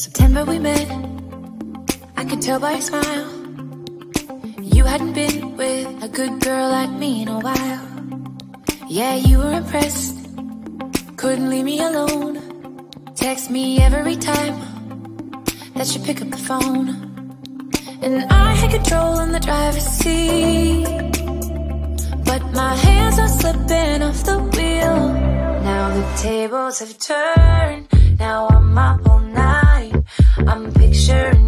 September we met, I could tell by your smile. You hadn't been with a good girl like me in a while. Yeah, you were impressed, couldn't leave me alone. Text me every time that you pick up the phone. And I had control in the driver's seat, but my hands are slipping off the wheel. Now the tables have turned, now I'm up all night, I'm picturing